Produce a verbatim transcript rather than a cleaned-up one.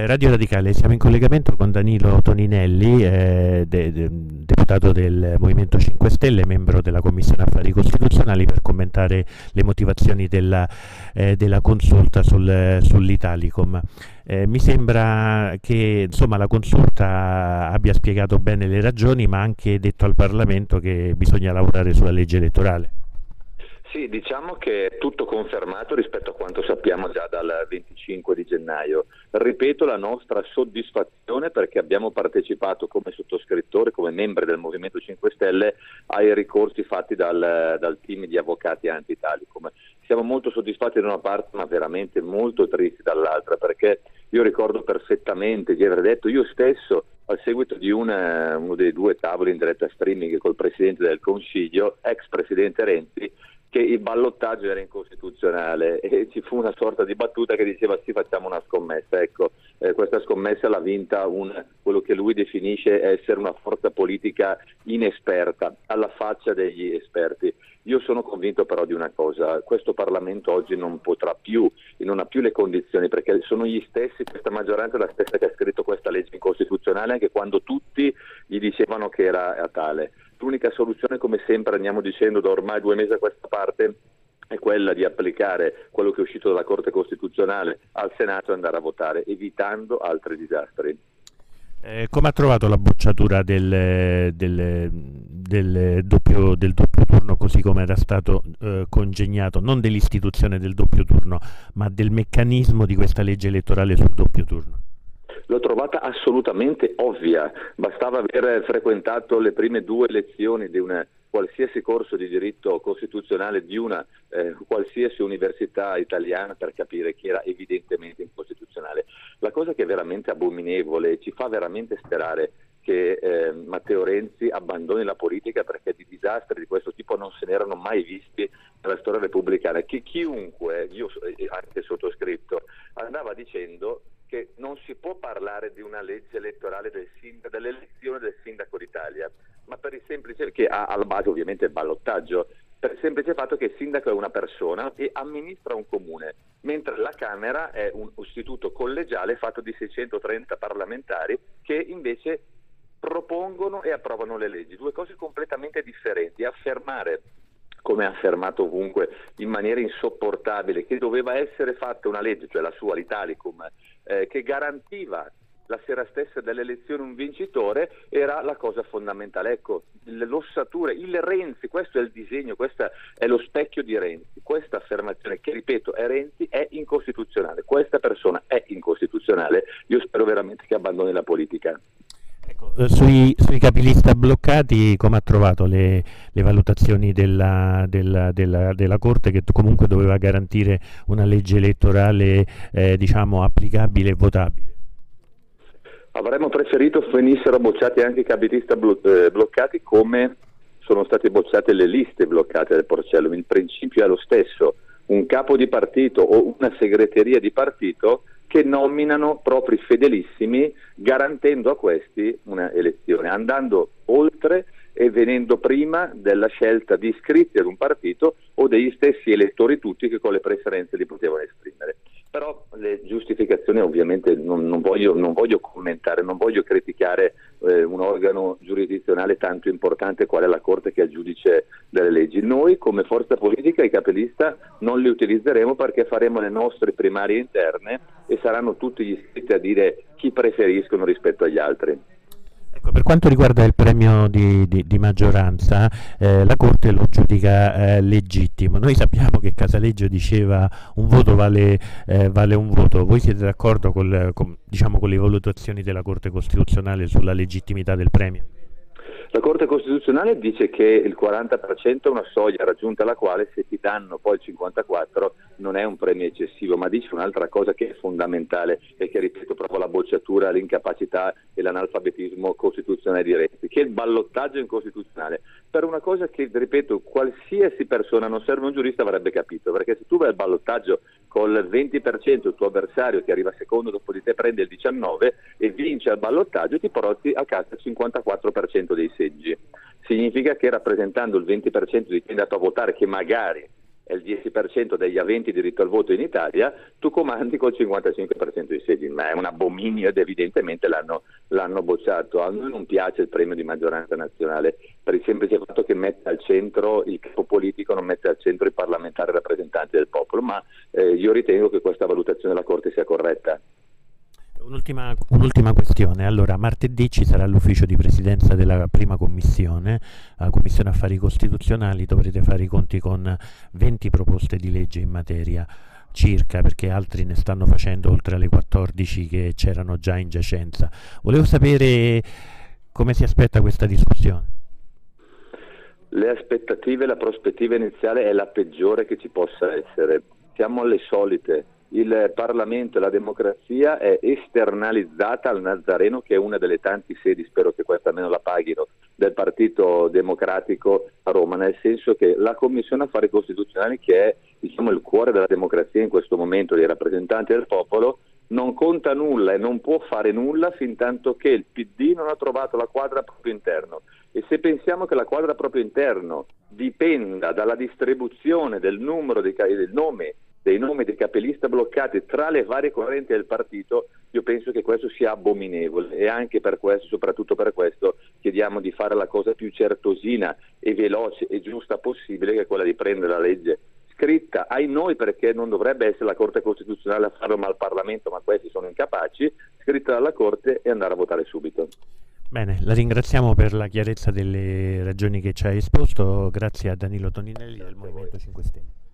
Eh, Radio Radicale, siamo in collegamento con Danilo Toninelli, eh, de, de, deputato del Movimento cinque Stelle, membro della Commissione Affari Costituzionali, per commentare le motivazioni della, eh, della consulta sul, sull'Italicum. Eh, mi sembra che insomma, la consulta abbia spiegato bene le ragioni, ma ha anche detto al Parlamento che bisogna lavorare sulla legge elettorale. Sì, diciamo che è tutto confermato rispetto a quanto sappiamo già dal venticinque di gennaio. Ripeto la nostra soddisfazione perché abbiamo partecipato come sottoscrittore, come membri del Movimento cinque Stelle, ai ricorsi fatti dal, dal team di avvocati anti-Italicum. Siamo molto soddisfatti da una parte ma veramente molto tristi dall'altra, perché io ricordo perfettamente di aver detto io stesso al seguito di una, uno dei due tavoli in diretta streaming col Presidente del Consiglio, ex Presidente Renzi, che il ballottaggio era incostituzionale e ci fu una sorta di battuta che diceva sì, facciamo una scommessa. Ecco, eh, questa scommessa l'ha vinta un, quello che lui definisce essere una forza politica inesperta, alla faccia degli esperti. Io sono convinto però di una cosa: questo Parlamento oggi non potrà più e non ha più le condizioni, perché sono gli stessi, questa maggioranza è la stessa che ha scritto questa legge incostituzionale anche quando tutti gli dicevano che era tale. L'unica soluzione, come sempre andiamo dicendo da ormai due mesi a questa parte, è quella di applicare quello che è uscito dalla Corte Costituzionale al Senato e andare a votare, evitando altri disastri. Eh, come ha trovato la bocciatura del, del, del, doppio, del doppio turno, così come era stato eh, congegnato, non dell'istituzione del doppio turno, ma del meccanismo di questa legge elettorale sul doppio turno? L'ho trovata assolutamente ovvia, bastava aver frequentato le prime due lezioni di un qualsiasi corso di diritto costituzionale di una eh, qualsiasi università italiana per capire che era evidentemente incostituzionale. La cosa che è veramente abominevole, ci fa veramente sperare che eh, Matteo Renzi abbandoni la politica, perché di disastri di questo tipo non se ne erano mai visti nella storia repubblicana, che chiunque, io anche sottoscritto, andava dicendo che non si può parlare di una legge elettorale del dell'elezione del sindaco d'Italia, ma per il semplice che ha al base ovviamente il ballottaggio, per il semplice fatto che il sindaco è una persona e amministra un comune, mentre la Camera è un istituto collegiale fatto di seicentotrenta parlamentari che invece propongono e approvano le leggi, due cose completamente differenti. Affermare, come ha affermato ovunque in maniera insopportabile, che doveva essere fatta una legge, cioè la sua, l'Italicum, eh, che garantiva la sera stessa dell'elezione un vincitore, era la cosa fondamentale. Ecco, l'ossatura, il Renzi, questo è il disegno, questo è lo specchio di Renzi, questa affermazione che, ripeto, è Renzi, è incostituzionale, questa persona è incostituzionale. Io spero veramente che abbandoni la politica. Ecco, sui, sui capilista bloccati, come ha trovato le, le valutazioni della, della, della, della Corte, che comunque doveva garantire una legge elettorale eh, diciamo applicabile e votabile? Avremmo preferito venissero bocciati anche i capilista blo eh, bloccati, come sono state bocciate le liste bloccate del Porcellum. Il principio è lo stesso: un capo di partito o una segreteria di partito che nominano propri fedelissimi, garantendo a questi una elezione, andando oltre e venendo prima della scelta di iscritti ad un partito o degli stessi elettori tutti che con le preferenze li potevano esprimere. Però le giustificazioni ovviamente non, non, voglio, non voglio commentare, non voglio criticare eh, un organo giurisdizionale tanto importante qual è la Corte, che è il giudice delle leggi. Noi come forza politica i capilista non li utilizzeremo, perché faremo le nostre primarie interne e saranno tutti gli iscritti a dire chi preferiscono rispetto agli altri. Ecco, per quanto riguarda il premio di, di, di maggioranza, eh, la Corte lo giudica eh, legittimo. Noi sappiamo che Casaleggio diceva un voto vale, eh, vale un voto. Voi siete d'accordo con, diciamo, con le valutazioni della Corte Costituzionale sulla legittimità del premio? La Corte Costituzionale dice che il quaranta per cento è una soglia raggiunta alla quale, se ti danno poi il cinquantaquattro per cento, non è un premio eccessivo, ma dice un'altra cosa che è fondamentale e che, ripeto, proprio la bocciatura, l'incapacità e l'analfabetismo costituzionale di Renzi, che è il ballottaggio incostituzionale. Per una cosa che, ripeto, qualsiasi persona, non serve un giurista, avrebbe capito, perché se tu vai al ballottaggio col venti per cento, il tuo avversario che arriva secondo dopo di te prende il diciannove per cento e vince al ballottaggio, ti porti a casa il cinquantaquattro per cento dei seggi. Significa che, rappresentando il venti per cento di chi è andato a votare, che magari è il dieci per cento degli aventi diritto al voto in Italia, tu comandi col cinquantacinque per cento dei seggi, ma è un abominio ed evidentemente l'hanno, l'hanno bocciato. A noi non piace il premio di maggioranza nazionale per il semplice fatto che mette al centro il capo politico, non mette al centro i parlamentari rappresentanti del popolo, ma eh, io ritengo che questa valutazione della Corte sia corretta. Un'ultima, un'ultima questione. Allora, martedì ci sarà l'ufficio di presidenza della prima commissione, la Commissione Affari Costituzionali, dovrete fare i conti con venti proposte di legge in materia circa, perché altri ne stanno facendo oltre alle quattordici che c'erano già in giacenza. Volevo sapere come si aspetta questa discussione. Le aspettative, la prospettiva iniziale è la peggiore che ci possa essere. Siamo alle solite. Il Parlamento e la democrazia è esternalizzata al Nazareno, che è una delle tante sedi, spero che questa almeno la paghino, del Partito Democratico a Roma, nel senso che la Commissione Affari Costituzionali, che è, diciamo, il cuore della democrazia in questo momento, dei rappresentanti del popolo, non conta nulla e non può fare nulla fin tanto che il P D non ha trovato la quadra proprio interno. E se pensiamo che la quadra proprio interno dipenda dalla distribuzione del numero dei, del nome dei nomi dei capilista bloccati tra le varie correnti del partito, io penso che questo sia abominevole, e anche per questo, soprattutto per questo, chiediamo di fare la cosa più certosina e veloce e giusta possibile, che è quella di prendere la legge scritta ai noi, perché non dovrebbe essere la Corte Costituzionale a farlo ma il Parlamento, ma questi sono incapaci, scritta dalla Corte, e andare a votare subito. Bene, la ringraziamo per la chiarezza delle ragioni che ci ha esposto, grazie a Danilo Toninelli del Movimento cinque Stelle.